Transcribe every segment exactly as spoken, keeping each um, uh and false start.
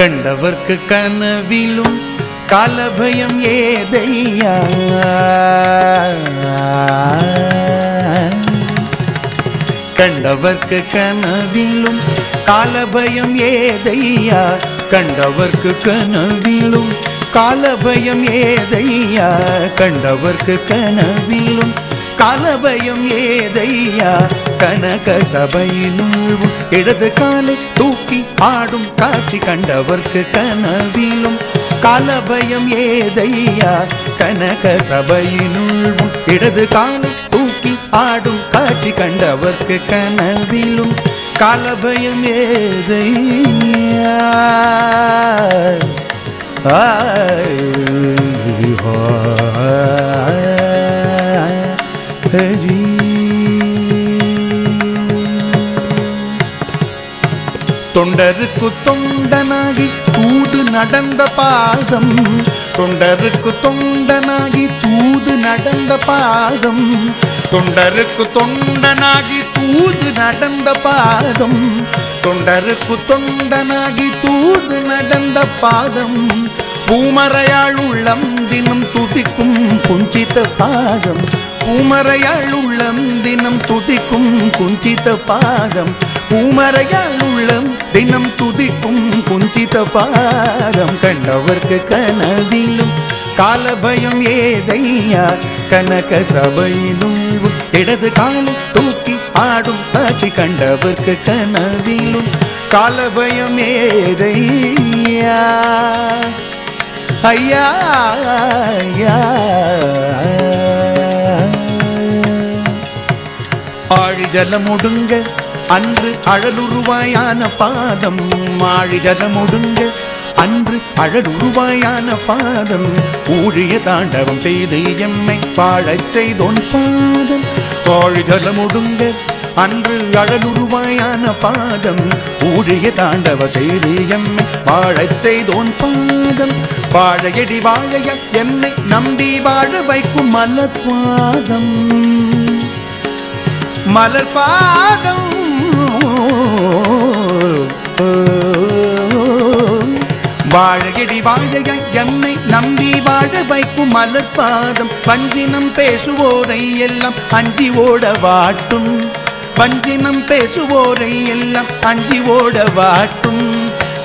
कंडवर्क कनविलुम कालभयम एदैया कंडवर्क कनविलुम कालभयम एदैया कंडवर्क कनविलुम कालभयम एदैया कंडवर्क कनविलुम कालभयम एदैया कनक सभையினுள் இடது காலை தூக்கி ஆடும் காட்சி கண்டவர்க்கு கனவிலும் காலபயம் ஏதையா கனக சபையினுள் இடது காலை தூக்கி ஆடும் காட்சி கண்டவர்க்கு கனவிலும் காலபயம் ஏதையா हरी तोंडरुक्कु तोंडनागी तूदु नडंद पादम तोंडरुक्कु तोंडनागी तूदु नडंद पादम तोंडरुक्कु तोंडनागी तूदु नडंद पादम तोंडरुक्कु तोंडनागी तूदु नडंद पादम பூமரையாள் உள்ளம் தினம் துடிக்கும் குஞ்சித பாதம் பூமரையாள் உள்ளம் தினம் துடிக்கும் குஞ்சித பாதம் பூமரையாள் உள்ளம் தினம் துடிக்கும் குஞ்சித பாதம் கண்டவர்க்கு கனவிலும் காலபயம் ஏதையா கனக சபையினுள் இடது காலை தூக்கி ஆடும் காட்சி கண்டவர்க்கு கனவிலும் காலபயம் ஏதையா ஐயா ஐயா ஆழி ஜலமுடுங்க அன்று அழலுருவாயான பாதம் ஆழி ஜலமுடுங்க அன்று அழலுருவாயான பாதம் ஊழிய தாண்டவம் செய்து எம்மை பாழச் செய்தோன் பாதம் ஆழி ஜலமுடுங்க அன்று அழலுருவாயான பாதம் ஊழிய தாண்டவம் செய்து எம்மை பாழச் செய்தோன் பாதம் வாழையடி வாழைய என்னை நம்பி வாழ வைக்கும் மலர்பாதம் மலர்பாதம் வாழையடி வாழைய என்னை நம்பி வாழ வைக்கும் மலர்பாதம் வஞ்சினம் பேசுவோரை எல்லாம் அஞ்சி ஓட வாட்டும் வஞ்சினம் பேசுவோரை எல்லாம் அஞ்சி ஓட வாட்டும்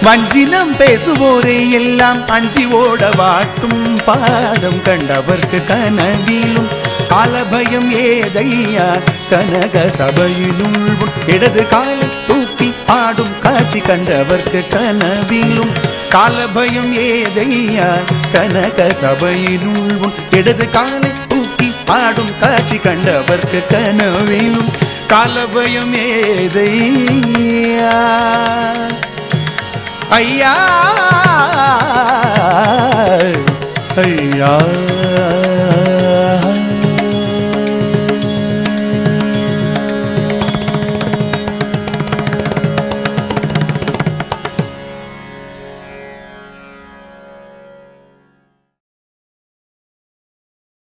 வஞ்சினம் பேசுவோரே எல்லாம் அஞ்சி ஓட வாட்டும் பாதம் கண்டவர்க்கு கனவிலும் காலபயம் ஏதையா கனக சபையினுள் இடது காலை தூக்கி ஆடும் காட்சி கண்டவர்க்கு கனவிலும் காலபயம் ஏதையா கனக சபையினுள் இடது காலை தூக்கி ஆடும் காட்சி கண்டவர்க்கு கனவிலும் காலபயம் ஏதையா ஐயா ஐயா